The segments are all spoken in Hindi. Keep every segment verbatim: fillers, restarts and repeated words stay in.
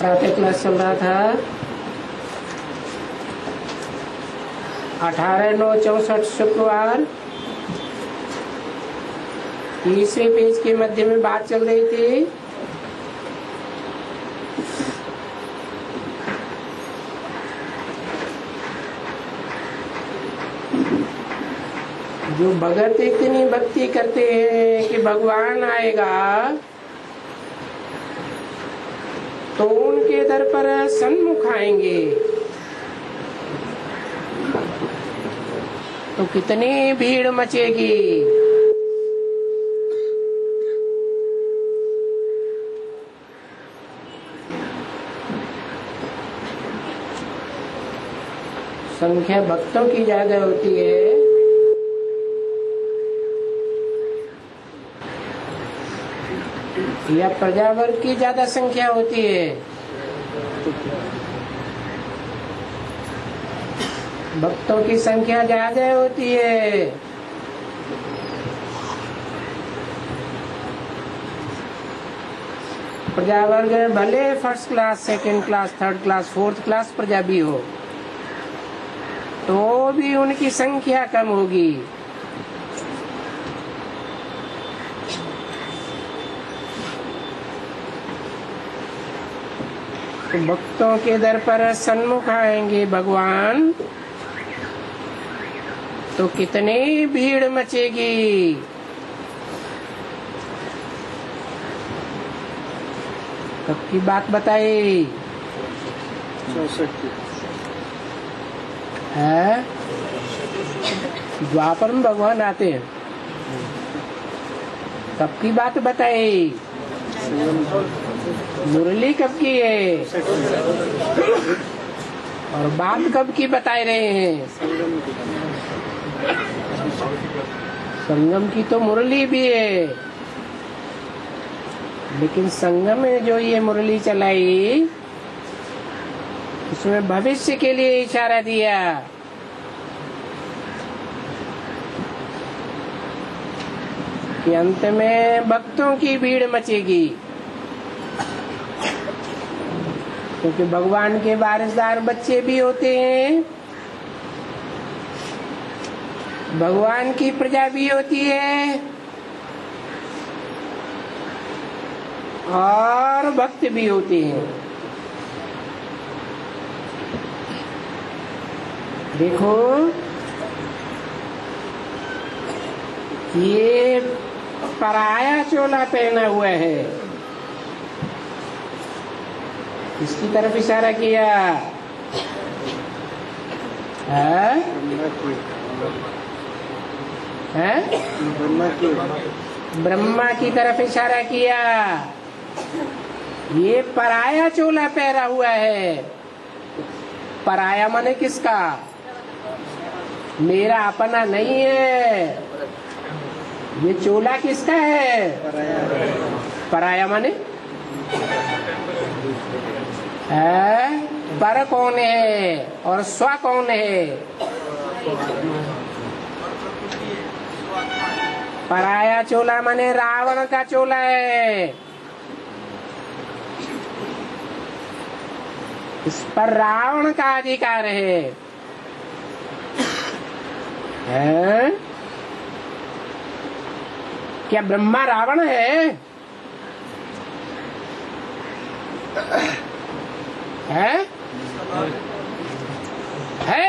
प्रातः क्लास चल रहा था। अठारह नौ चौसठ शुक्रवार तीसरे पेज के मध्य में बात चल रही थी। जो भगत इतनी भक्ति करते हैं कि भगवान आएगा तो उनके दर पर सन्मुख आएंगे, तो कितनी भीड़ मचेगी। संख्या भक्तों की ज्यादा होती है। यह प्रजावर्ग की ज्यादा संख्या होती है, भक्तों की संख्या ज्यादा होती है। प्रजावर्ग भले first class, second class, third class, fourth class प्रजा भी हो तो भी उनकी संख्या कम होगी। भक्तों के दर पर सन्मुख आएंगे भगवान, तो कितनी भीड़ मचेगी। कब की बात बताई? चौसठ है, द्वापर में भगवान आते हैं। कब की बात बताई? मुरली कब की है और बात कब की बताए रहे हैं? संगम की तो मुरली भी है, लेकिन संगम में जो ये मुरली चलाई उसमें भविष्य के लिए इशारा दिया। अंत में भक्तों की भीड़ मचेगी, क्योंकि भगवान के वारिसदार बच्चे भी होते हैं, भगवान की प्रजा भी होती है और भक्त भी होते हैं। देखो ये पराया चोला पहना हुआ है, इसकी तरफ इशारा किया है। ब्रह्मा की तरफ इशारा किया, ये पराया चोला पहना हुआ है। पराया माने किसका? मेरा अपना नहीं है। ये चोला किसका है? पराया माने है, पर कौन है और स्व कौन है? पराया चोला माने रावण का चोला है। इस पर रावण का अधिकार है, है? क्या ब्रह्मा रावण है? है? है?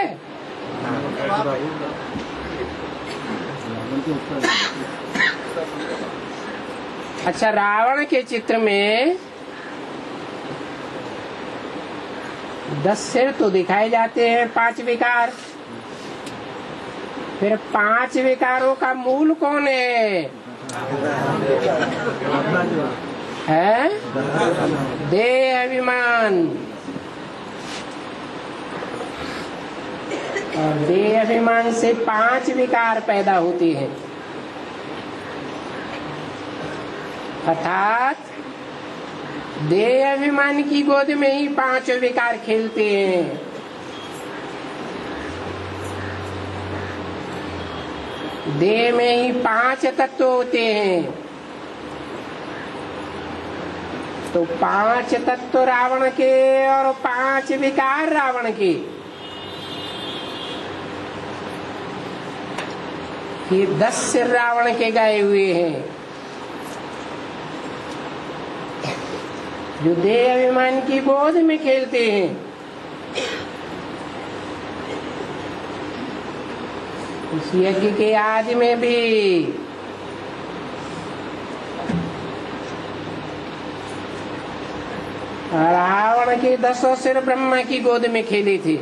अच्छा, रावण के चित्र में दस सिर तो दिखाए जाते हैं, पांच विकार। फिर पांच विकारों का मूल कौन है? है देह अभिमान। और देह अभिमान से पांच विकार पैदा होते हैं, अर्थात देह अभिमान की गोद में ही पांच विकार खेलते हैं। देह में ही पांच तत्व होते हैं, तो पांच तत्व रावण के और पांच विकार रावण के। ये दस सिर रावण के गए हुए हैं। जो देह अभिमान की बोध में खेलते हैं, उस यज्ञ के आज में भी रावण के दसों सिर ब्रह्मा की गोद में खेली थी।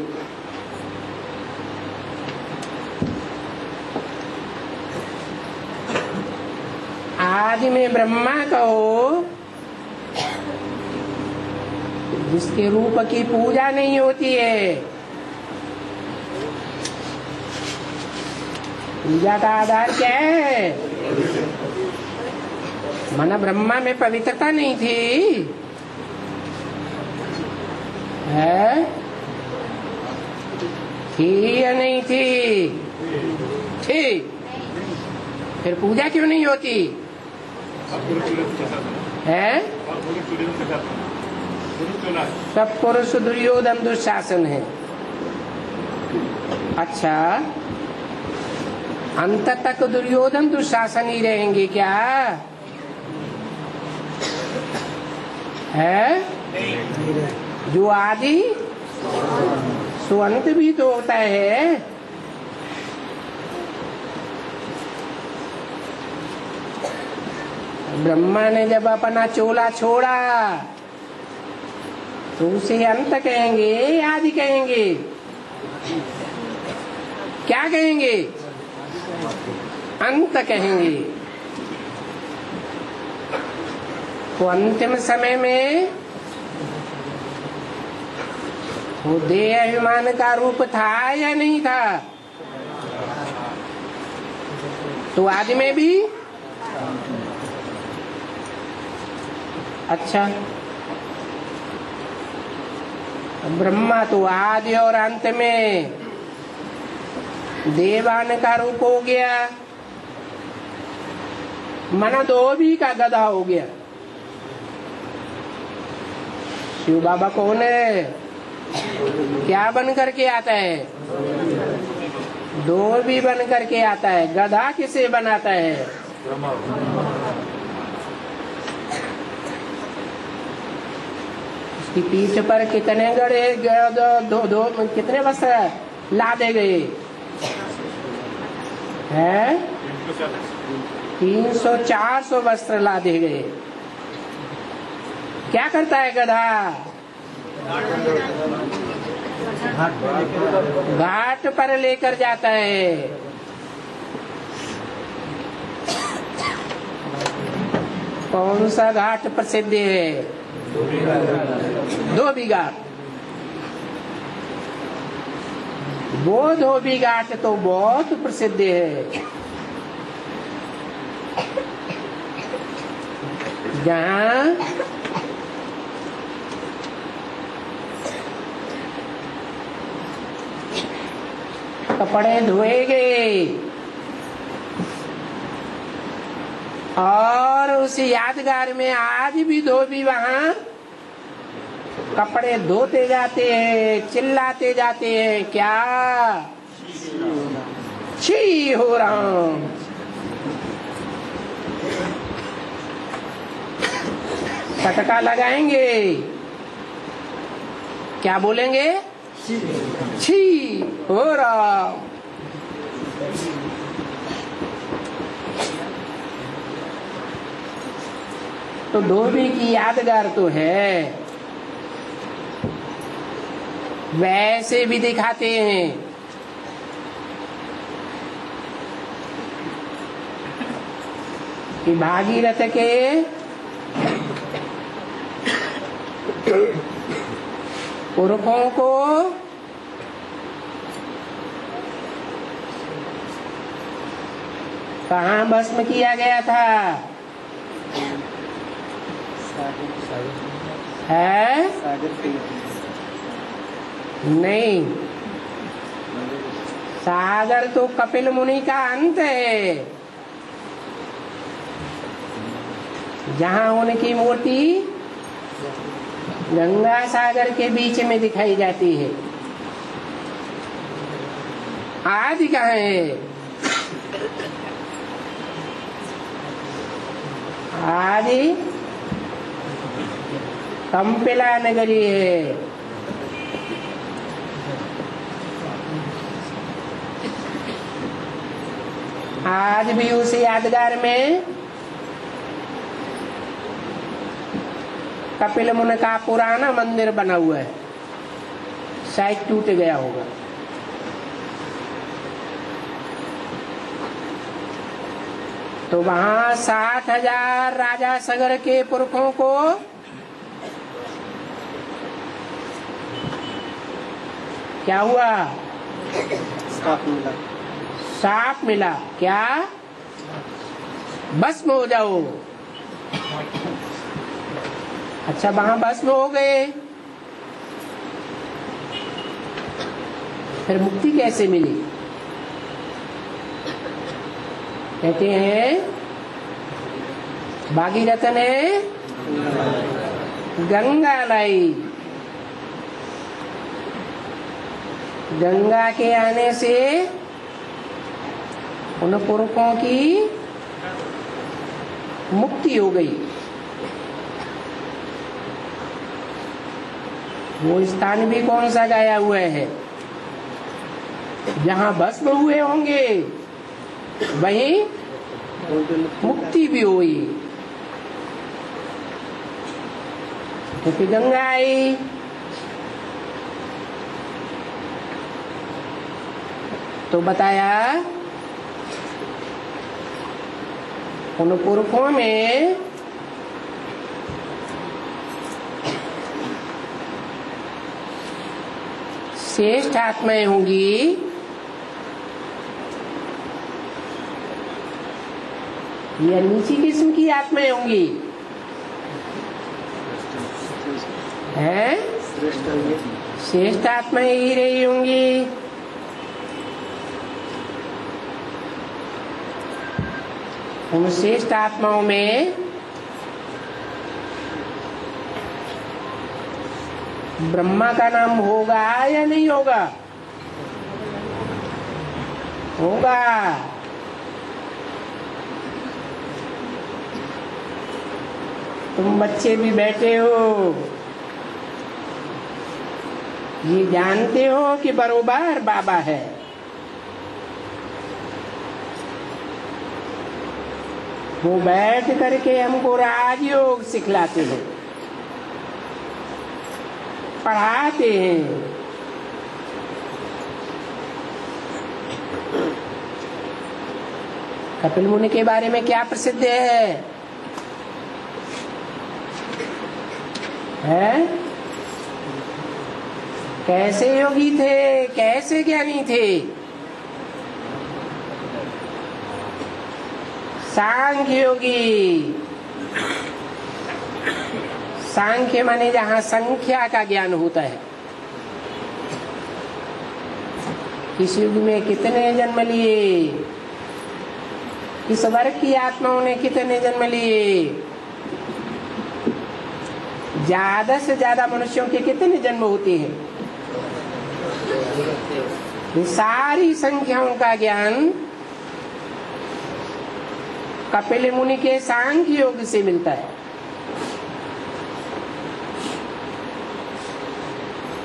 आज में ब्रह्मा कहो जिसके रूप की पूजा नहीं होती है। पूजा का आधार क्या है? माना ब्रह्मा में पवित्रता नहीं थी है? थी या नहीं थी? थी। फिर पूजा क्यों नहीं होती है? सब पुरुष दुर्योधन दुशासन है। अच्छा, अंत तक दुर्योधन दुशासन ही रहेंगे क्या है? जो आदि सुअंत भी तो होता है। ब्रह्मा ने जब अपना चोला छोड़ा तो उसे अंत कहेंगे, आदि कहेंगे, क्या कहेंगे? अंत कहेंगे। तो अंतिम समय में वो देह अभिमान का रूप था या नहीं था? तो आदि में भी। अच्छा, ब्रह्मा तो आदि और अंत में देवान का रूप हो गया, मन दो भी का गधा हो गया। शिव बाबा कौन है? क्या बन करके आता है? धोबी बन करके आता है। गधा किसे बनाता है? उसकी पीठ पर कितने गड़े दो, दो, कितने बस लादे गए हैं? तीन सौ चार सौ वस्त्र लादे गए। क्या करता है गधा? घाट पर लेकर जाता है। कौन सा घाट प्रसिद्ध है? धोबी घाट। वो धोबी घाट तो बहुत प्रसिद्ध है, जहाँ कपड़े धोए गए और उस यादगार में आज भी धोबी वहाँ कपड़े धोते जाते हैं, चिल्लाते जाते हैं, क्या छी हो रहा हूँ। फटका लगाएंगे, क्या बोलेंगे? छी हो रहा। तो धोबी की यादगार तो है, वैसे भी दिखाते हैं। कि भागीरथ के पुरखों को कहाँ भस्म किया गया था है? नहीं, सागर तो कपिल मुनि का अंत है, जहाँ उनकी मूर्ति गंगा सागर के बीच में दिखाई जाती है। आदि कहाँ है? आदि कंपिला नगरी है। आज भी उस यादगार में कपिल मुनि का पुराना मंदिर बना हुआ है, शायद टूट गया होगा। तो वहां सात हजार राजा सगर के पुरखों को क्या हुआ? साप मिला। साप मिला क्या? भस्म हो जाओ। अच्छा, वहां भस्म हो गए, फिर मुक्ति कैसे मिली? कहते हैं भागीरथ ने गंगा लाई। गंगा के आने से उन पुरुषों की मुक्ति हो गई। वो स्थान भी कौन सा गाया हुआ है? जहाँ भस्म हुए होंगे वहीं मुक्ति भी हुई, क्योंकि गंगा आई। तो बताया उन पुरखों में श्रेष्ठ आत्माएं होंगी या नीची किस्म की आत्माएं होंगी? हैं? श्रेष्ठ आत्माएं ही रही होंगी। उन श्रेष्ठ आत्माओं में ब्रह्मा का नाम होगा या नहीं होगा? होगा। तुम बच्चे भी बैठे हो, ये जानते हो कि बरोबर बाबा है। वो बैठ करके हमको राजयोग सिखलाते हैं, पढ़ाते हैं। कपिल मुनि के बारे में क्या प्रसिद्ध है? है? कैसे योगी थे, कैसे ज्ञानी थे? सांख्य योगी। सांख्य माने जहाँ संख्या का ज्ञान होता है। किस युग में कितने जन्म लिए, किस वर्ग की आत्माओं ने कितने जन्म लिए, ज्यादा से ज्यादा मनुष्यों के कितने जन्म होते हैं? सारी संख्याओं का ज्ञान कपिल मुनि के सांख्य योग से मिलता है।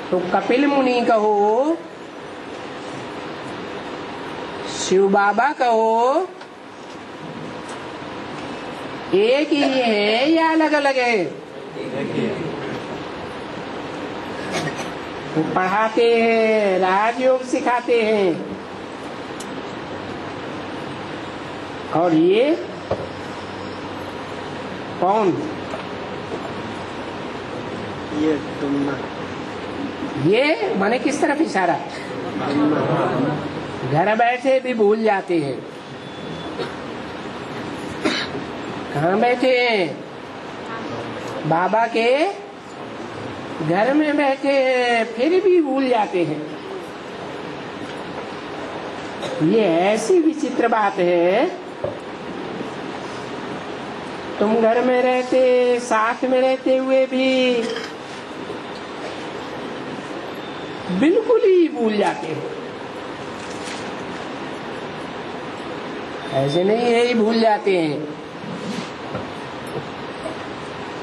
तो कपिल मुनि कहो, शिव बाबा कहो, एक ही है या अलग अलग है? वो पढ़ाते हैं, राजयोग सिखाते हैं, और ये कौन? ये तुम्मा। ये माने किस तरफ इशारा? घर बैठे भी भूल जाते हैं। कहाँ बैठे हैं? बाबा के घर में बैठे हैं, फिर भी भूल जाते हैं। ये ऐसी विचित्र बात है। तुम घर में रहते, साथ में रहते हुए भी बिल्कुल ही भूल जाते हो। ऐसे नहीं है ही भूल जाते हैं,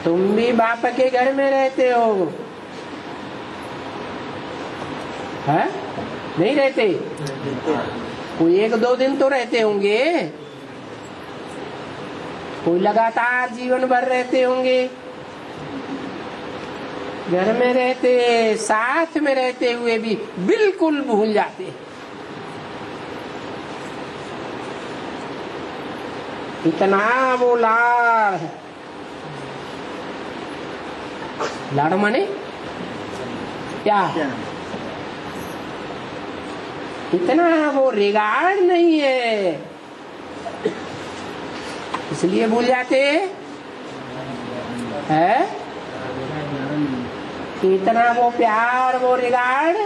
तुम भी बाप के घर में रहते हो, है? नहीं रहते, कोई एक दो दिन तो रहते होंगे, कोई लगातार जीवन भर रहते होंगे। घर में रहते, साथ में रहते हुए भी बिल्कुल भूल जाते। इतना वो लाड़, लाड़ माने प्यार, इतना वो रिगार्ड नहीं है, इसलिए भूल जाते है। इतना वो प्यार, वो रिगार्ड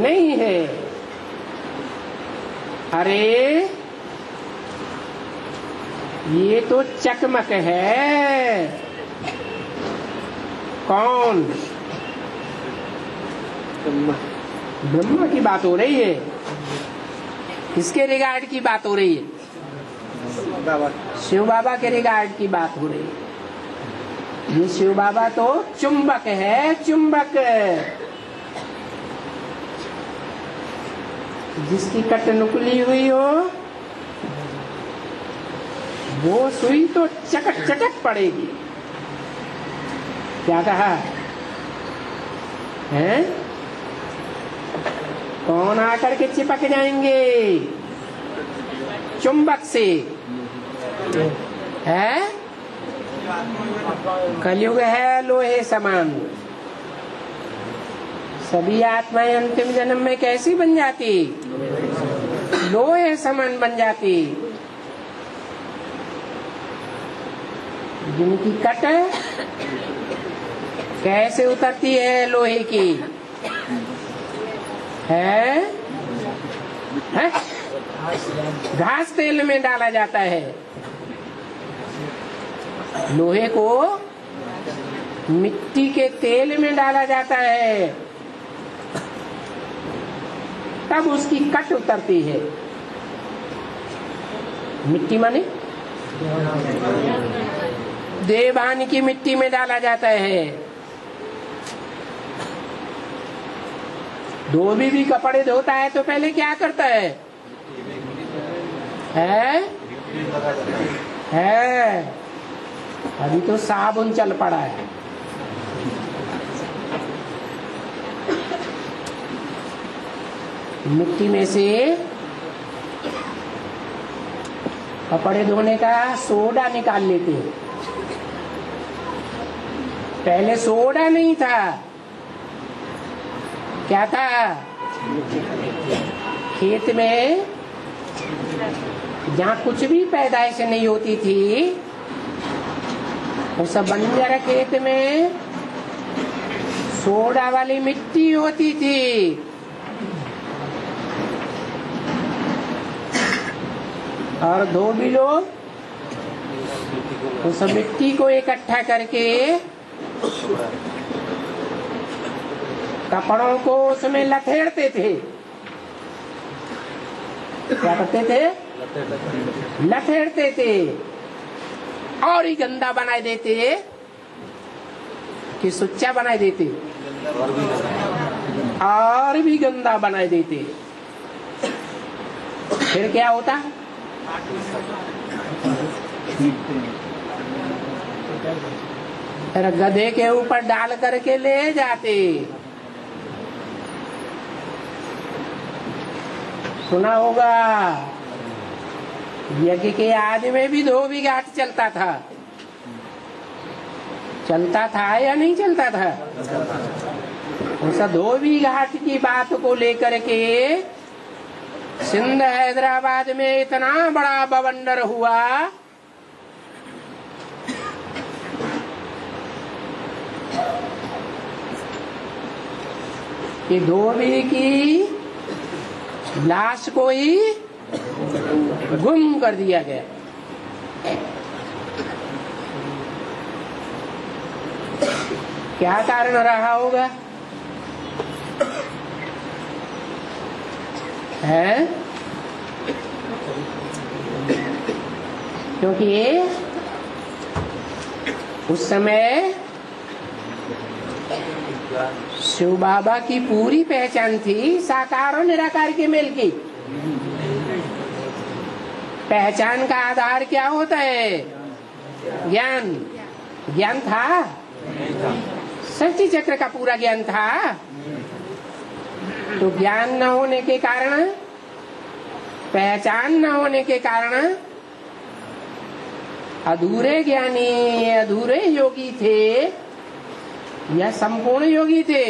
नहीं है। अरे ये तो चकमक है। कौन? ब्रह्मा की बात हो रही है, किसके रिगार्ड की बात हो रही है? शिव बाबा के रिगार्ड की बात हो रही है। ये शिव बाबा तो चुंबक है, चुंबक, जिसकी कट नुकली हुई हो वो सुई तो चटक चटक पड़ेगी। क्या कहा है? कौन आकर के चिपक जाएंगे चुंबक से, है? कलयुग है लोहे समान, सभी आत्माएं अंतिम जन्म में कैसी बन जाती? लोहे समान बन जाती। जिनकी कट कैसे उतरती है लोहे की, है? है? घास तेल में डाला जाता है, लोहे को मिट्टी के तेल में डाला जाता है, तब उसकी कट उतरती है। मिट्टी माने देवान की मिट्टी में डाला जाता है। धोबी भी कपड़े धोता है तो पहले क्या करता है? है? है? अभी तो साबुन चल पड़ा है। मिट्टी में से कपड़े धोने का सोडा निकाल लेते हैं। पहले सोडा नहीं था, क्या था? खेत में जहाँ कुछ भी पैदाइश नहीं होती थी, उस बंजर खेत में सोडा वाली मिट्टी होती थी। और धोबी लोग उस मिट्टी को इकट्ठा करके कपड़ों को उसमें लथेड़ते थे। क्या करते थे? लथेड़ते थे और ही गंदा बना देते कि सुच्चा बना देते, और भी गंदा बना देते। फिर क्या होता? गधे के ऊपर डाल करके ले जाते। सुना होगा यज्ञ के आदि में भी धोबी घाट चलता था। चलता था या नहीं चलता था? उस धोबी घाट की बात को लेकर के सिंध हैदराबाद में इतना बड़ा बवंडर हुआ कि धोबी की लाश को ही गुम कर दिया गया। क्या कारण रहा होगा? है, क्योंकि ये उस समय शिव बाबा की पूरी पहचान थी, साकार और निराकार के मेल की। पहचान का आधार क्या होता है? ज्ञान। ज्ञान था? सृष्टि चक्र का पूरा ज्ञान था। तो ज्ञान न होने के कारण, पहचान न होने के कारण अधूरे ज्ञानी अधूरे योगी थे या संपूर्ण योगी थे?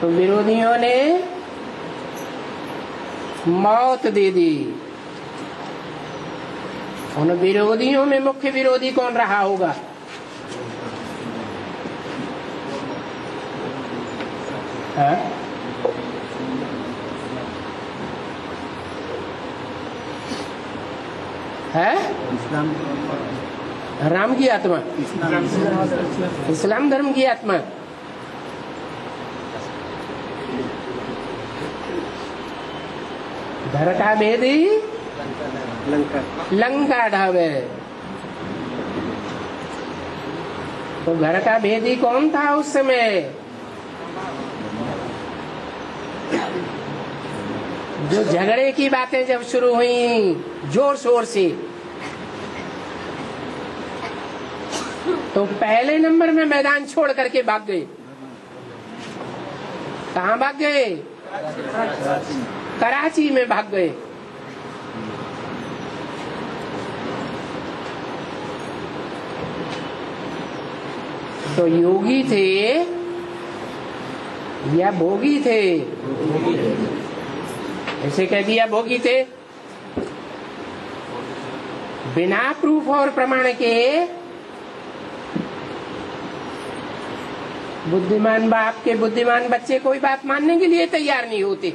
तो विरोधियों ने मौत दे दी। उन विरोधियों में मुख्य विरोधी कौन रहा होगा? हाँ? है राम की आत्मा, इस्लाम धर्म की आत्मा। घर का भेदी लंका लंका ढाबे। तो घर का भेदी कौन था उस समय? जो झगड़े की बातें जब शुरू हुई जोर शोर से, तो पहले नंबर में मैदान छोड़ करके भाग गए। कहाँ भाग गए? कराची में भाग गए। तो योगी थे या भोगी थे? ऐसे कह दिया भोगी थे। बिना प्रूफ और प्रमाण के बुद्धिमान बाप के बुद्धिमान बच्चे कोई बात मानने के लिए तैयार नहीं होते।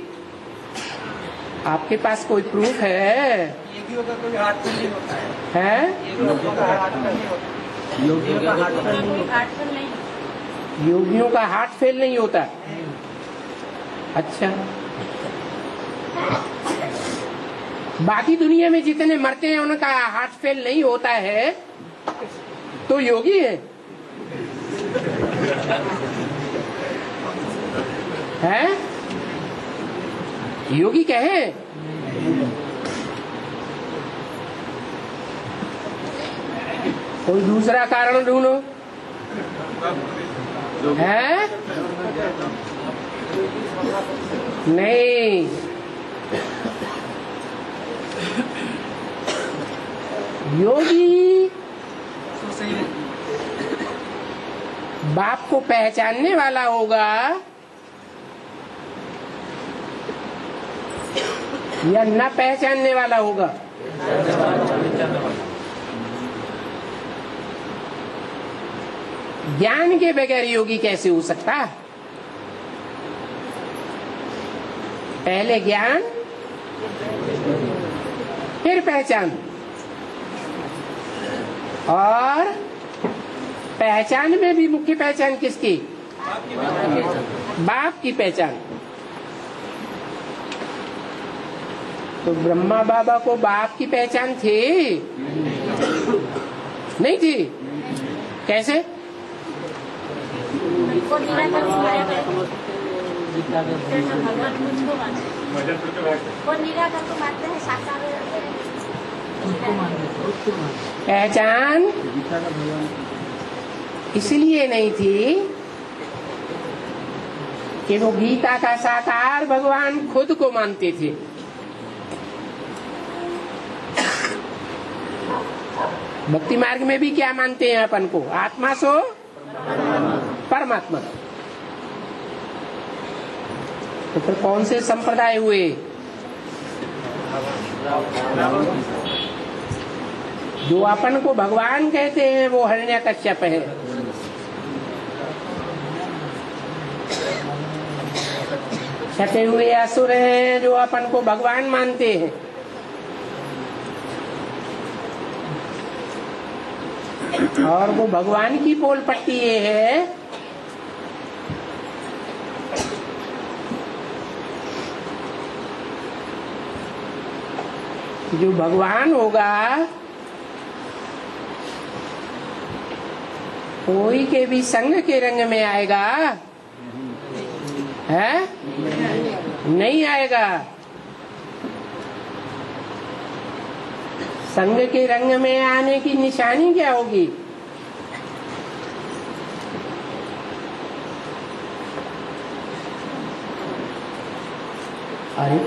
आपके पास कोई प्रूफ है? योगियों का कोई हाथ पर नहीं होता है। है? योगियों का हाथ पर नहीं होता। योगियों का हाथ पर नहीं। योगियों का हार्ट फेल नहीं होता। अच्छा, बाकी दुनिया में जितने मरते हैं उनका हार्ट फेल नहीं होता है, तो योगी है, है? योगी कहे। कोई दूसरा कारण ढूंढो। है? नहीं, योगी बाप को पहचानने वाला होगा या न पहचानने वाला होगा? ज्ञान के बगैर योगी कैसे हो सकता? पहले ज्ञान फिर पहचान, और पहचान में भी मुख्य पहचान किसकी? बाप की पहचान। तो ब्रह्मा बाबा को बाप की पहचान थी? नहीं थी। कैसे? पहचान इसलिए नहीं थी कि वो गीता का साकार भगवान खुद को मानते थे। भक्ति मार्ग में भी क्या मानते हैं अपन को? आत्मा सो परमात्मा। तो फिर कौन से संप्रदाय हुए? जो अपन को भगवान कहते हैं वो हिरण्यकश्यप है। छठे हुए असुर हैं जो अपन को भगवान मानते हैं। और वो भगवान की पोल पट्टी ये है जो भगवान होगा कोई के भी संग के रंग में आएगा है? नहीं आएगा। संग के रंग में आने की निशानी क्या होगी? अरे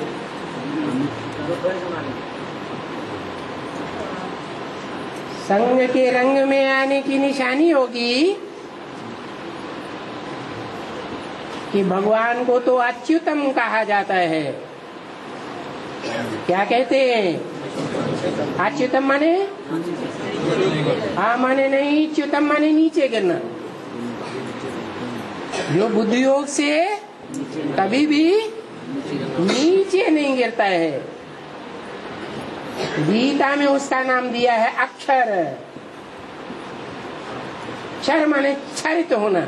संग के रंग में आने की निशानी होगी कि भगवान को तो अच्युतम कहा जाता है। क्या कहते हैं? अच्युतम माने हाँ माने नहीं, च्युतम माने नीचे गिरना। जो बुद्धि योग से कभी भी नीचे नहीं गिरता है, गीता में उसका नाम दिया है अक्षर। क्षर माने क्षरित होना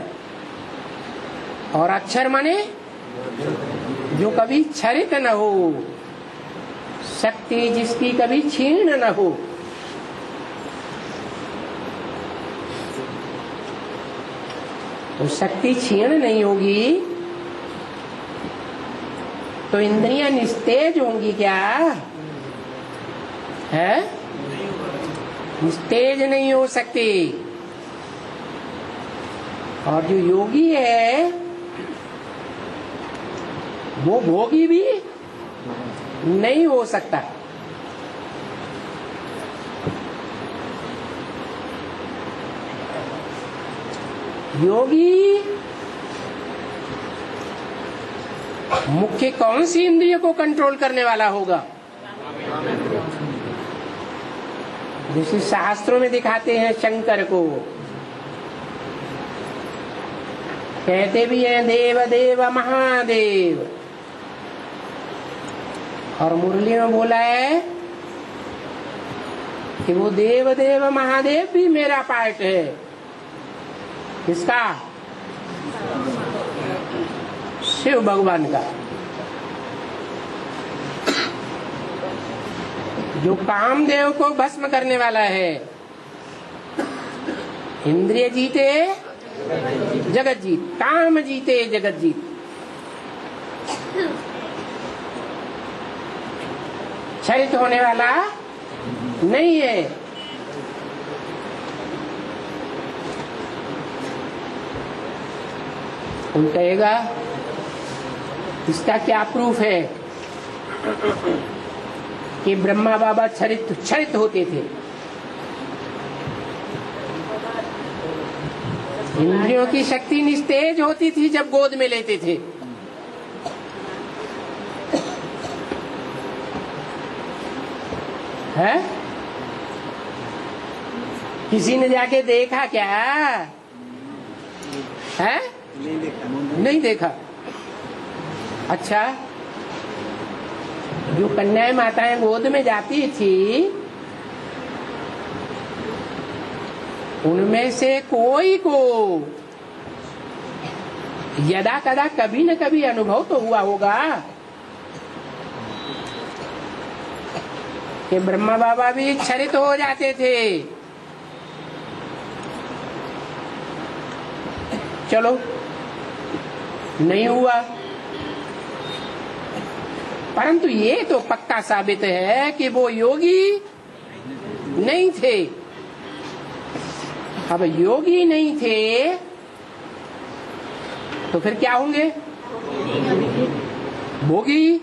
और अक्षर माने जो कभी क्षरित न हो, शक्ति जिसकी कभी क्षीण न हो। तो शक्ति क्षीण नहीं होगी तो इंद्रियां निस्तेज होंगी क्या? है तेज नहीं हो सकती। और जो योगी है वो भोगी भी नहीं हो सकता। योगी मुख्य कौन सी इंद्रियों को कंट्रोल करने वाला होगा? जैसे शास्त्रों में दिखाते हैं शंकर को, कहते भी हैं देव देव महादेव, और मुरली में बोला है कि वो देव देव महादेव भी मेरा पार्ट है। किसका? शिव भगवान का। जो कामदेव को भस्म करने वाला है, इंद्रिय जीते जगत जीत, काम जीते जगत जीत। क्षरित होने वाला नहीं है। कोई कहेगा इसका क्या प्रूफ है कि ब्रह्मा बाबा छरित छरित होते थे? इंद्रियों की शक्ति निस्तेज होती थी जब गोद में लेते थे। है? किसी ने जाके देखा क्या? है? नहीं देखा। नहीं देखा। अच्छा, जो कन्याएं माताएं गोद में जाती थी उनमें से कोई को यदा कदा कभी न कभी अनुभव तो हुआ होगा कि ब्रह्मा बाबा भी छरित हो जाते थे। चलो नहीं हुआ, परंतु ये तो पक्का साबित है कि वो योगी नहीं थे। अब योगी नहीं थे तो फिर क्या होंगे? भोगी।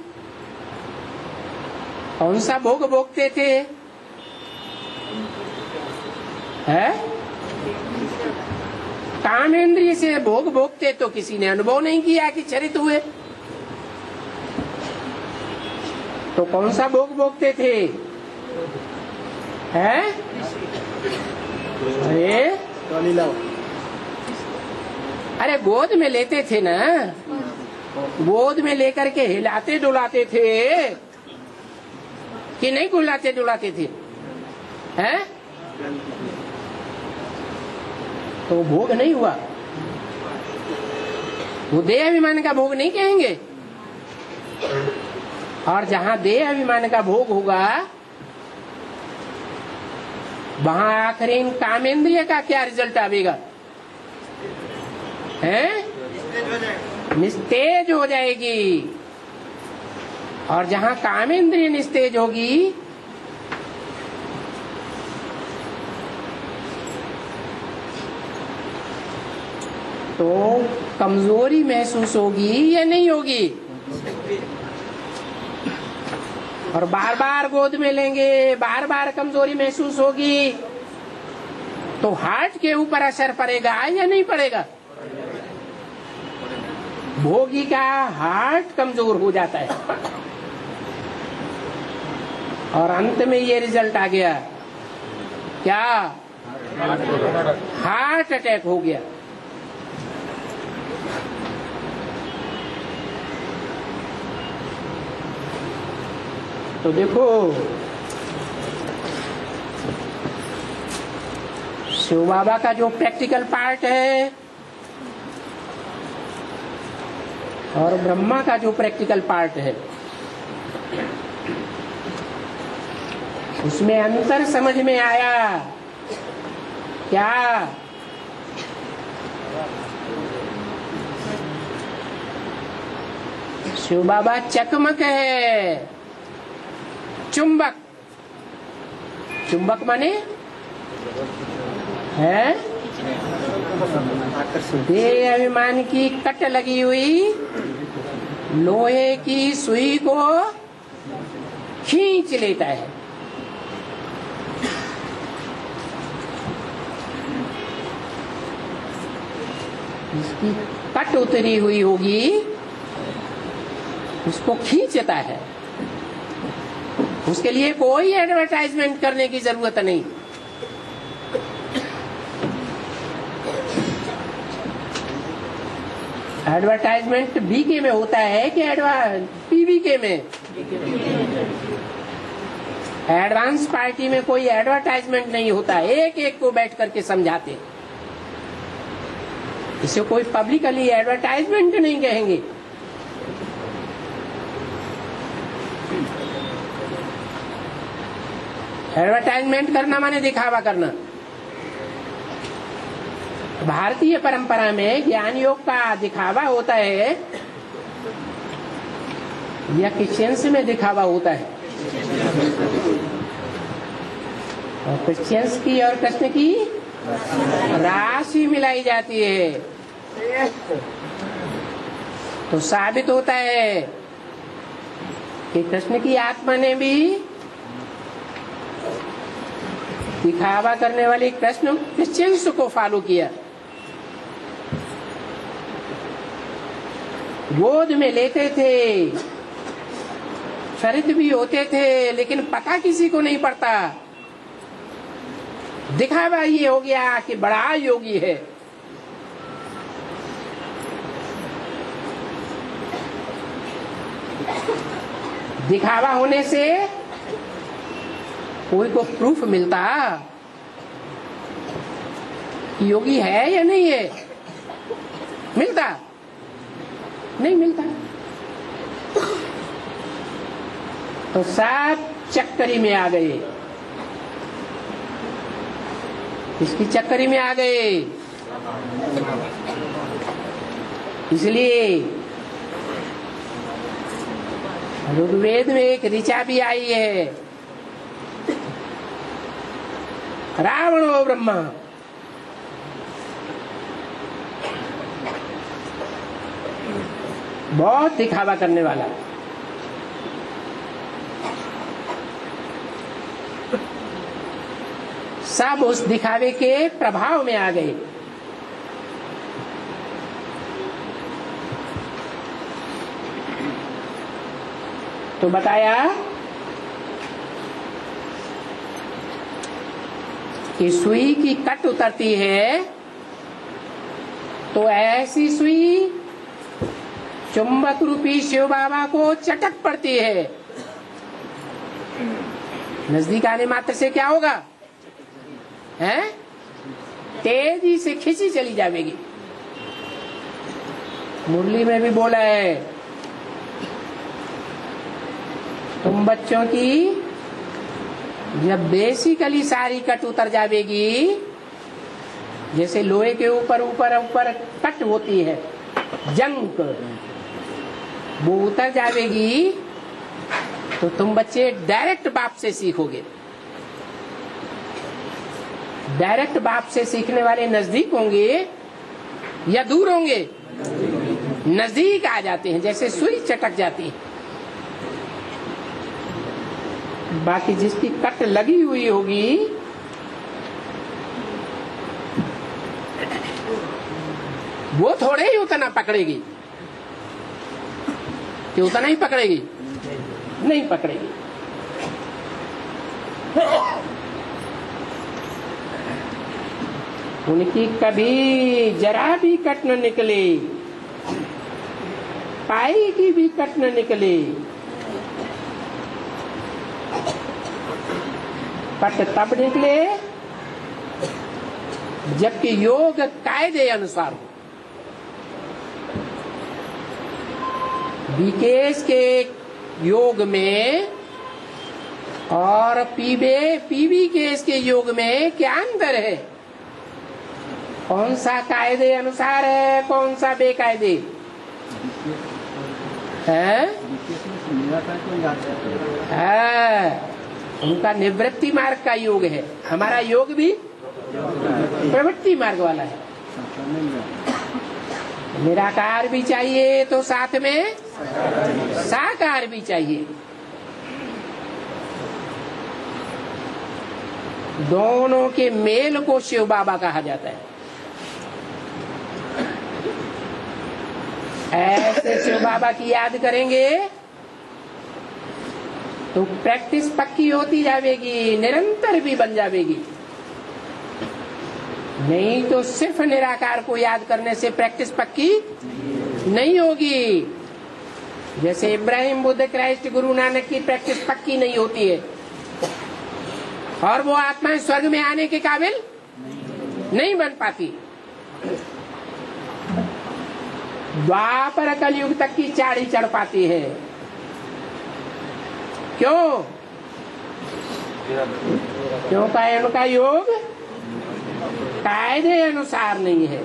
कौन सा भोग भोगते थे? है? कामेंद्रिय से भोग भोगते। तो किसी ने अनुभव नहीं किया कि छरित हुए, तो कौन सा भोग भोगते थे? हैं? अरे अरे गोद में लेते थे ना, गोद में लेकर के हिलाते डुलाते थे कि नहीं? गुलाते डुलाते थे। हैं? तो भोग नहीं हुआ। वो देह अभिमान का भोग नहीं कहेंगे। और जहाँ देह अभिमान का भोग होगा वहां आकर इन कामेंद्रिय का क्या रिजल्ट आएगा? हैं? निस्तेज हो जाएगी। और जहां कामेंद्रिय निस्तेज होगी तो कमजोरी महसूस होगी या नहीं होगी? और बार बार गोद में लेंगे, बार बार कमजोरी महसूस होगी तो हार्ट के ऊपर असर पड़ेगा या नहीं पड़ेगा? भोगी का हार्ट कमजोर हो जाता है और अंत में ये रिजल्ट आ गया, क्या? हार्ट अटैक हो गया। तो देखो शिव बाबा का जो प्रैक्टिकल पार्ट है और ब्रह्मा का जो प्रैक्टिकल पार्ट है उसमें अंतर समझ में आया क्या? शिव बाबा चकमक है, चुंबक। चुंबक माने है देह अभिमान की कट लगी हुई लोहे की सुई को खींच लेता है। इसकी कट उतरी हुई होगी, उसको खींचता है। उसके लिए कोई एडवर्टाइजमेंट करने की जरूरत नहीं। एडवर्टाइजमेंट बीके में होता है कि पीबीके में? एडवांस पार्टी में कोई एडवर्टाइजमेंट नहीं होता, एक एक को बैठ करके समझाते। इसे कोई पब्लिकली एडवर्टाइजमेंट नहीं कहेंगे। एडवर्टाइजमेंट करना माने दिखावा करना। भारतीय परंपरा में ज्ञान योग का दिखावा होता है या क्रिश्चियंस में दिखावा होता है? और क्रिश्चियंस की और कृष्ण की राशि मिलाई जाती है तो साबित होता है कि कृष्ण की आत्मा ने भी दिखावा करने वाली कृष्ण क्रिश्चियंस को फॉलो किया। गोद में लेते थे, शरीत भी होते थे, लेकिन पता किसी को नहीं पड़ता। दिखावा ये हो गया कि बड़ा योगी है। दिखावा होने से कोई को प्रूफ मिलता कि योगी है या नहीं है? मिलता नहीं मिलता। तो सब चक्करी में आ गए, इसकी चक्करी में आ गए। इसलिए ऋग्वेद में एक ऋचा भी आई है, रावणो ब्रह्मा। बहुत दिखावा करने वाला। सब उस दिखावे के प्रभाव में आ गए। तो बताया कि सुई की कट उतरती है तो ऐसी सुई चुंबक रूपी शिव बाबा को चटक पड़ती है। नजदीक आने मात्र से क्या होगा? हैं? तेजी से खिंची चली जाएगी। मुरली में भी बोला है, तुम बच्चों की जब बेसिकली सारी कट उतर जाएगी, जैसे लोहे के ऊपर ऊपर ऊपर कट होती है जंग, वो उतर जाएगी तो तुम बच्चे डायरेक्ट बाप से सीखोगे। डायरेक्ट बाप से सीखने वाले नजदीक होंगे या दूर होंगे? नजदीक आ जाते हैं, जैसे सुई चटक जाती है। बाकी जिसकी कट लगी हुई होगी वो थोड़े ही उतना पकड़ेगी कि उतना ही पकड़ेगी, नहीं पकड़ेगी। उनकी कभी जरा भी कट न निकले, पाई की भी कट न निकले। कट तब निकले जबकि योग कायदे अनुसार हो। बीकेस के योग में और पीबे पीबी केस के योग में क्या अंतर है? कौन सा कायदे अनुसार है, कौन सा बेकायदे है? हाँ, उनका निवृत्ति मार्ग का योग है, हमारा योग भी प्रवृत्ति मार्ग वाला है। निराकार भी चाहिए तो साथ में साकार भी चाहिए। दोनों के मेल को शिव बाबा कहा जाता है। ऐसे शिव बाबा की याद करेंगे तो प्रैक्टिस पक्की होती जाएगी, निरंतर भी बन जाएगी। नहीं तो सिर्फ निराकार को याद करने से प्रैक्टिस पक्की नहीं होगी। जैसे इब्राहिम, बुद्ध, क्राइस्ट, गुरु नानक की प्रैक्टिस पक्की नहीं होती है और वो आत्माएं स्वर्ग में आने के काबिल नहीं बन पाती। द्वापर कलयुग तक की चाड़ी चढ़ पाती है। क्यों? क्यों का उनका योग कायदे अनुसार नहीं है,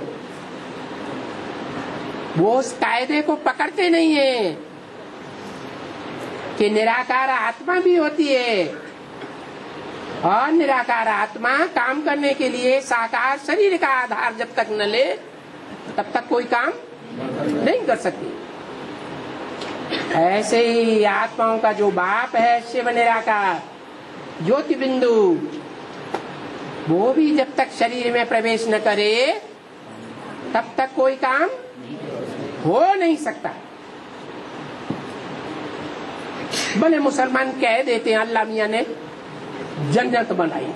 वो उस कायदे को पकड़ते नहीं है कि निराकार आत्मा भी होती है और निराकार आत्मा काम करने के लिए साकार शरीर का आधार जब तक न ले तब तक कोई काम नहीं कर सकती। ऐसे ही आत्माओं का जो बाप है शिव निराकार ज्योति बिंदु, वो भी जब तक शरीर में प्रवेश न करे तब तक कोई काम हो नहीं सकता। भले मुसलमान कह देते हैं अल्लाह मियां ने जन्नत बनाई,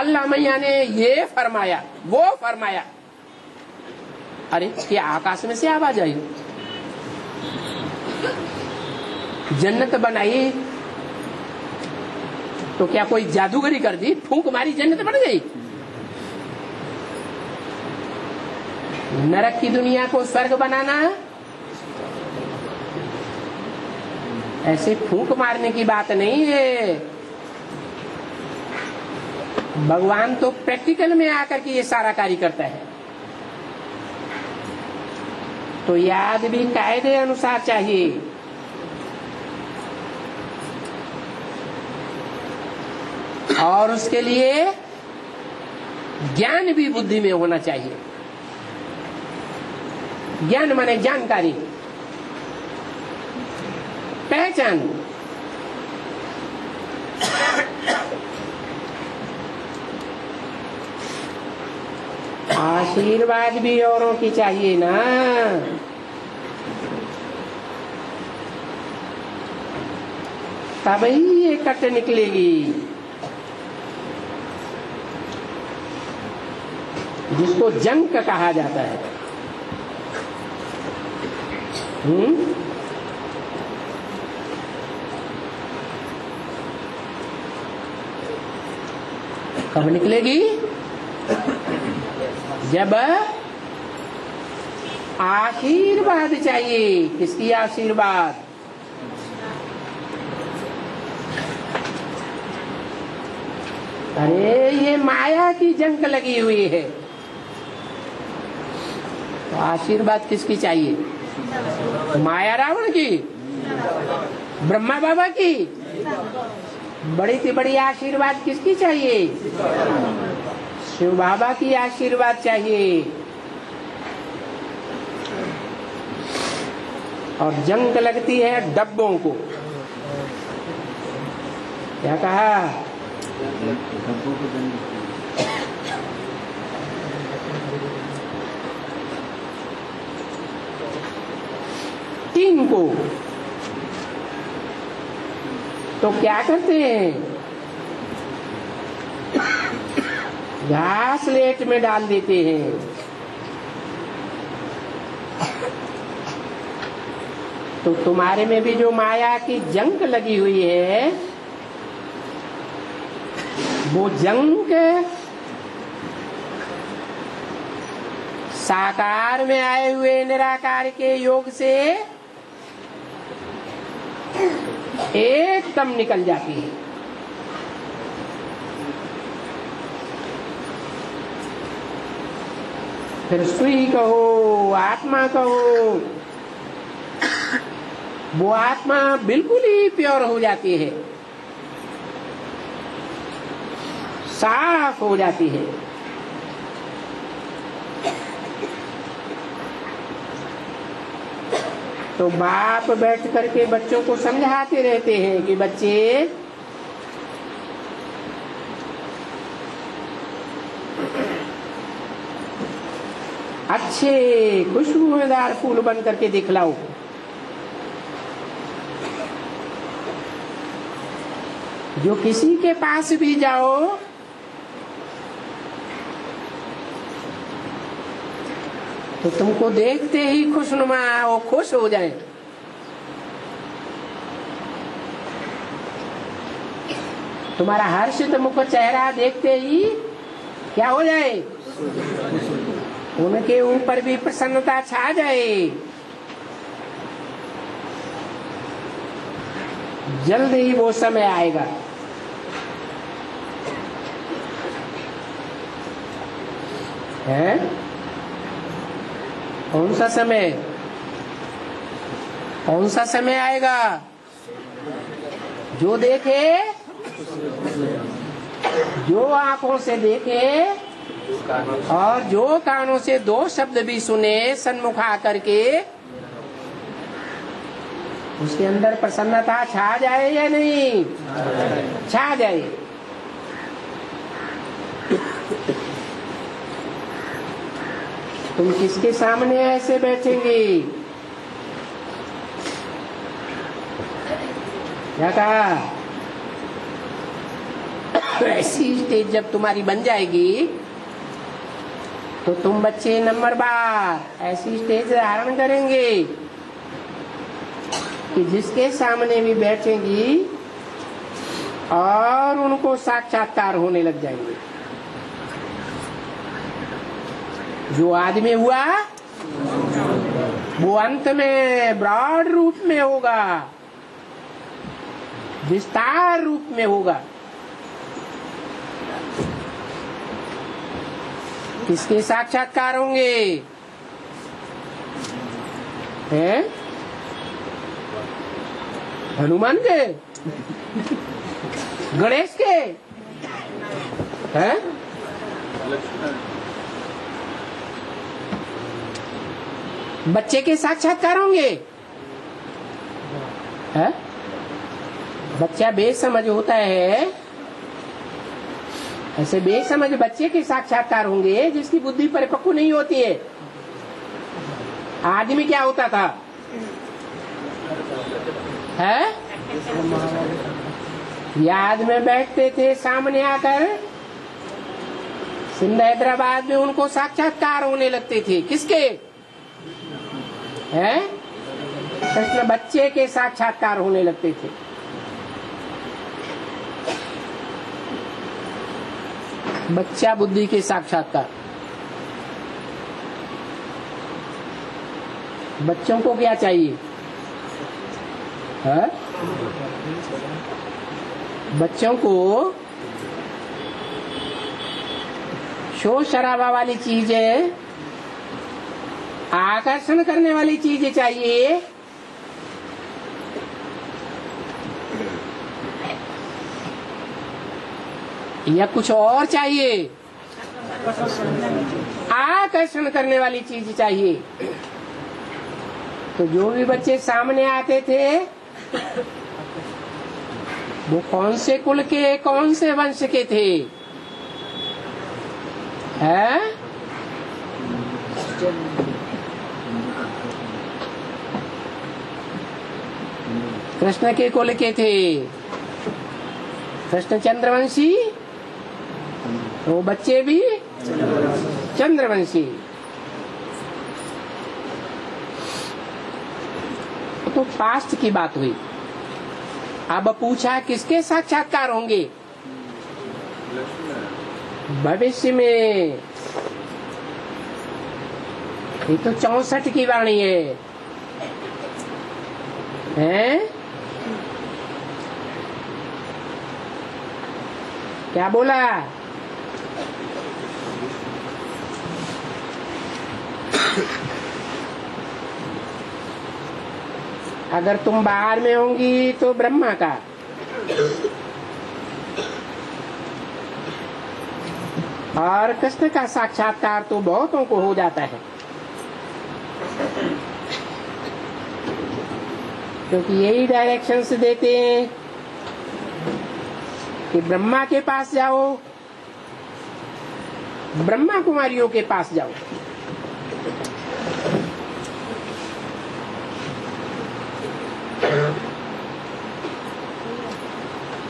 अल्लाह मियां ने ये फरमाया वो फरमाया, अरे क्या आकाश में से आवाज आई, जन्नत बनाई तो क्या कोई जादूगरी कर दी, फूंक मारी जन्नत बन गई? नरक की दुनिया को स्वर्ग बनाना ऐसे फूंक मारने की बात नहीं है। भगवान तो प्रैक्टिकल में आकर के ये सारा कार्य करता है, तो याद भी कायदे अनुसार चाहिए। और उसके लिए ज्ञान भी बुद्धि में होना चाहिए। ज्ञान माने जानकारी, पहचान। आशीर्वाद भी औरों की चाहिए ना। तब ही ये कट निकलेगी। जिसको जंग का कहा जाता है, हम्म, कब निकलेगी? जब आशीर्वाद चाहिए। किसकी आशीर्वाद? अरे ये माया की जंग लगी हुई है। तो आशीर्वाद किसकी चाहिए? माया रावण की, ब्रह्मा बाबा की। बड़ी से बड़ी आशीर्वाद किसकी चाहिए? शिव बाबा की आशीर्वाद चाहिए। और जंग लगती है डब्बों को। क्या कहा? डब्बों को जंग। टीम को तो क्या करते हैं? घास लेट में डाल देते हैं। तो तुम्हारे में भी जो माया की जंग लगी हुई है, वो जंग साकार में आए हुए निराकार के योग से एकदम निकल जाती है। फिर सुई कहो, आत्मा कहो, वो आत्मा बिल्कुल ही प्योर हो जाती है, साफ हो जाती है। तो बाप बैठ करके बच्चों को समझाते रहते हैं कि बच्चे अच्छे खुशबूदार फूल बन करके दिखलाओ। जो किसी के पास भी जाओ, तो तुमको देखते ही खुशनुमा वो खुश हो जाए। तुम्हारा हर्षित मुख चेहरा देखते ही क्या हो जाए? उनके ऊपर भी प्रसन्नता छा जाए। जल्द ही वो समय आएगा। है कौन सा समय? कौन सा समय आएगा? जो देखे, जो आंखों से देखे और जो कानों से दो शब्द भी सुने सन्मुख आकर के, उसके अंदर प्रसन्नता छा जाए या नहीं? छा जाए। तुम किसके सामने ऐसे बैठेंगे? क्या कहा? ऐसी स्टेज जब तुम्हारी बन जाएगी, तो तुम बच्चे नंबर बार ऐसी स्टेज धारण करेंगे कि जिसके सामने भी बैठेंगी और उनको साक्षात्कार होने लग जाएंगे। जो आदमी हुआ वो अंत में ब्रॉड रूप में होगा, विस्तार रूप में होगा। किसके साक्षात्कार होंगे? हैं? हनुमान के? गणेश के? हैं? बच्चे के साक्षात्कार होंगे। है? बच्चा बेसमझ होता है, ऐसे बेसमझ बच्चे के साक्षात्कार होंगे जिसकी बुद्धि परिपक्व नहीं होती है। आदमी क्या होता था? है? याद में बैठते थे, सामने आकर सिंध हैदराबाद में उनको साक्षात्कार होने लगते थे। किसके? है? कृष्ण बच्चे के साक्षात्कार होने लगते थे। बच्चा बुद्धि के साक्षात्कार। बच्चों को क्या चाहिए? है? बच्चों को शोर शराबा वाली चीजें, आकर्षण करने वाली चीजें चाहिए। या कुछ और चाहिए? आकर्षण करने वाली चीज चाहिए। तो जो भी बच्चे सामने आते थे वो कौन से कुल के, कौन से वंश के थे? हैं? कृष्ण के कुल के थे, कृष्ण चंद्रवंशी। वो बच्चे भी चंद्रवंशी। तो पास्ट की बात हुई। अब पूछा किसके साक्षात्कार होंगे भविष्य में? ये तो चौसठ की वाणी है, हैं? क्या बोला? अगर तुम बाहर में होंगी तो ब्रह्मा का, और कृष्ण का साक्षात्कार तो बहुतों को हो जाता है, क्योंकि यही डायरेक्शंस देते हैं कि ब्रह्मा के पास जाओ, ब्रह्मा कुमारियों के पास जाओ।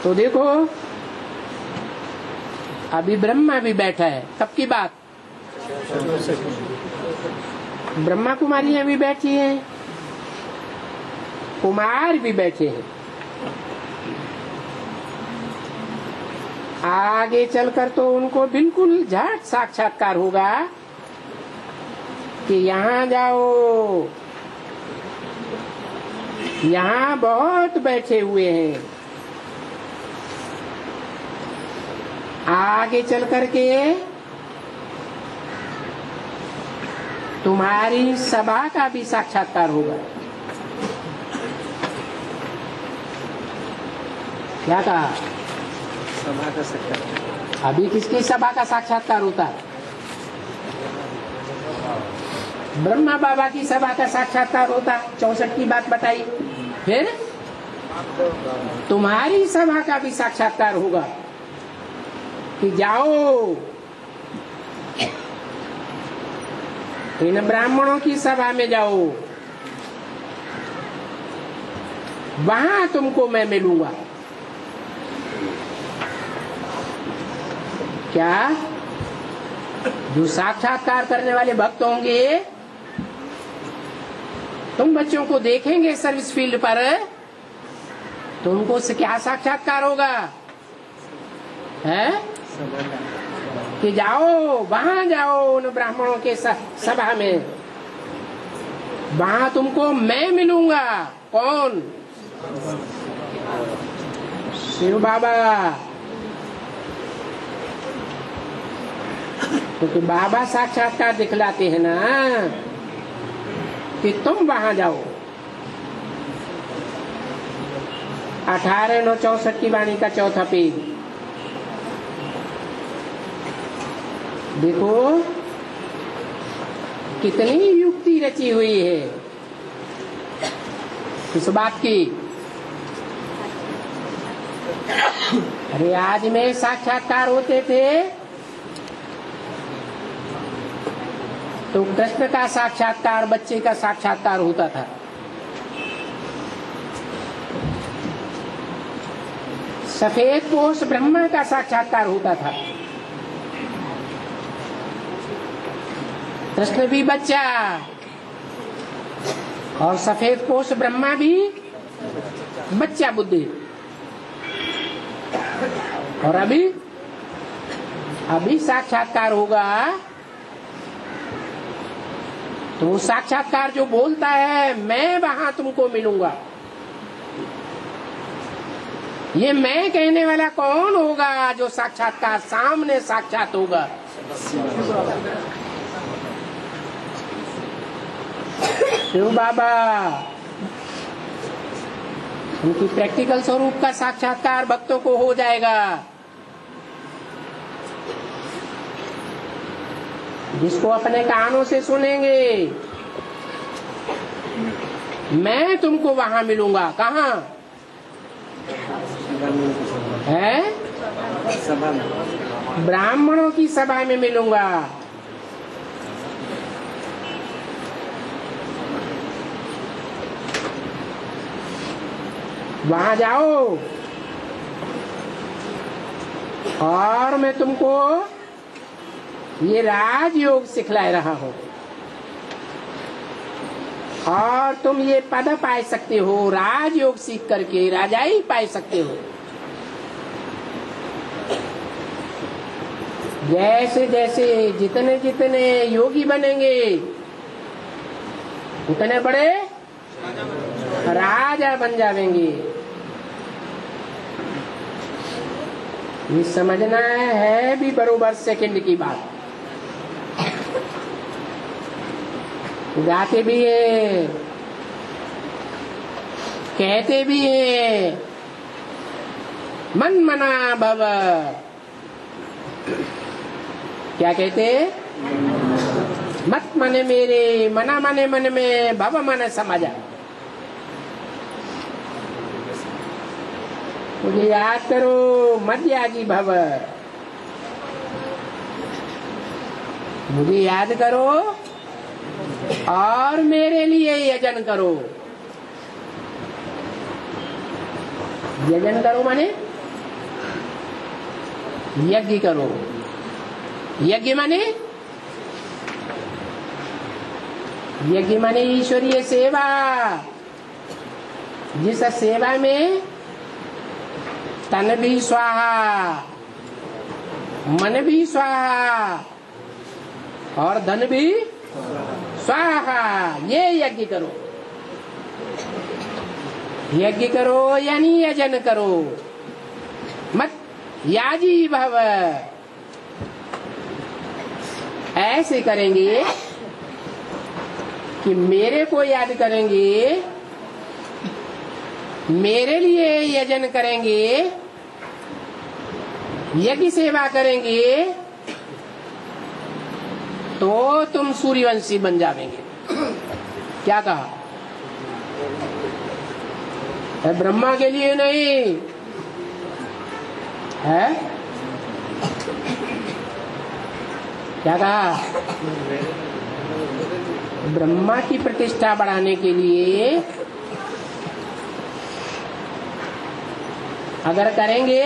तो देखो अभी ब्रह्मा भी बैठा है, तब की बात। ब्रह्मा कुमारियां भी बैठी हैं, कुमार भी बैठे हैं। आगे चलकर तो उनको बिल्कुल झट साक्षात्कार होगा कि यहाँ जाओ, यहाँ बहुत बैठे हुए हैं। आगे चल करके तुम्हारी सभा का भी साक्षात्कार होगा। क्या कहा? सभा का साक्षात्कार। अभी किसकी सभा का साक्षात्कार होता है? ब्रह्मा बाबा की सभा का साक्षात्कार होता है। चौसठ की बात बताई। फिर तुम्हारी सभा का भी साक्षात्कार होगा कि जाओ, इन ब्राह्मणों की सभा में जाओ, वहां तुमको मैं मिलूंगा। क्या जो साक्षात्कार करने वाले भक्त होंगे, तुम बच्चों को देखेंगे सर्विस फील्ड पर, तो उनको से क्या साक्षात्कार होगा? है कि जाओ, वहां जाओ, उन ब्राह्मणों के सभा में, वहां तुमको मैं मिलूंगा। कौन? शिव बाबा। क्योंकि तो बाबा साक्षात्कार दिखलाते हैं ना कि तुम वहां जाओ। अठारह नौ चौसठ की वाणी का चौथा पेज देखो, कितनी युक्ति रची हुई है इस बात की। रियाज में साक्षात्कार होते थे तो कृष्ण का साक्षात्कार, बच्चे का साक्षात्कार होता था। सफेद पोष ब्रह्मा का साक्षात्कार होता था। कृष्ण भी बच्चा और सफेद कोष ब्रह्मा भी बच्चा बुद्धि। और अभी अभी साक्षात्कार होगा तो साक्षात्कार जो बोलता है मैं वहां तुमको मिलूंगा, ये मैं कहने वाला कौन होगा? जो साक्षात्कार सामने साक्षात होगा शिव बाबा उनकी प्रैक्टिकल स्वरूप का साक्षात्कार भक्तों को हो जाएगा। जिसको अपने कानों से सुनेंगे, मैं तुमको वहां मिलूंगा। कहाँ है? ब्राह्मणों की सभा में मिलूंगा। वहां जाओ और मैं तुमको ये राजयोग सिखला रहा हूँ और तुम ये पद पाए सकते हो, राजयोग सीख करके राजाई पाए सकते हो। जैसे जैसे जितने जितने योगी बनेंगे उतने बड़े राजा बन जाएंगे। ये समझना है भी बरोबर सेकंड की बात। गाते भी है, कहते भी है, मन मना भव। क्या कहते? मत मने मेरे, मना मने मन में, भव मने समाजा। मुझे याद करो, मत याजी भव। मुझे याद करो और मेरे लिए यजन करो। यजन करो माने यज्ञ करो। यज्ञ माने यज्ञ माने ईश्वरीय सेवा। जिस सेवा में तन भी स्वाहा, मन भी स्वाहा और धन भी स्वाहा, ये यज्ञ करो। यज्ञ करो यानी यजन करो। मत याजी भव। ऐसे करेंगे कि मेरे को याद करेंगे, मेरे लिए यजन करेंगे, यज्ञ सेवा करेंगे, तो तुम सूर्यवंशी बन जावेंगे। क्या कहा? ब्रह्मा के लिए नहीं है। क्या कहा? ब्रह्मा की प्रतिष्ठा बढ़ाने के लिए अगर करेंगे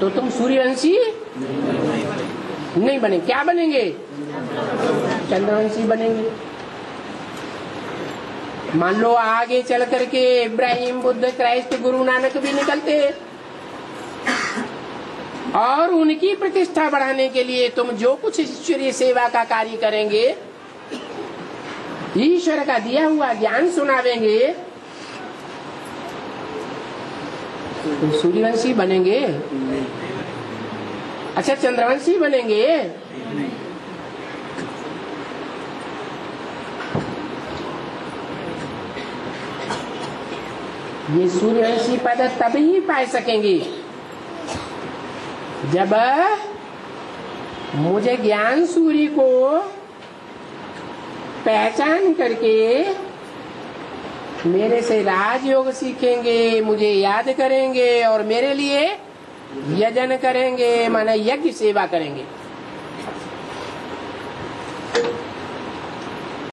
तो तुम सूर्यवंशी नहीं बने। क्या बनेंगे? चंद्रवंशी बनेंगे। मान लो आगे चल करके इब्राहिम, बुद्ध, क्राइस्ट, गुरु नानक भी निकलते और उनकी प्रतिष्ठा बढ़ाने के लिए तुम जो कुछ ईश्वरीय सेवा का कार्य करेंगे, ईश्वर का दिया हुआ ज्ञान सुनावेंगे, तो सूर्यवंशी बनेंगे? अच्छा, चंद्रवंशी बनेंगे? ये सूर्यवंशी पद तभी पा सकेंगे जब मुझे ज्ञान सूर्य को पहचान करके मेरे से राजयोग सीखेंगे, मुझे याद करेंगे और मेरे लिए यजन करेंगे, माने यज्ञ सेवा करेंगे।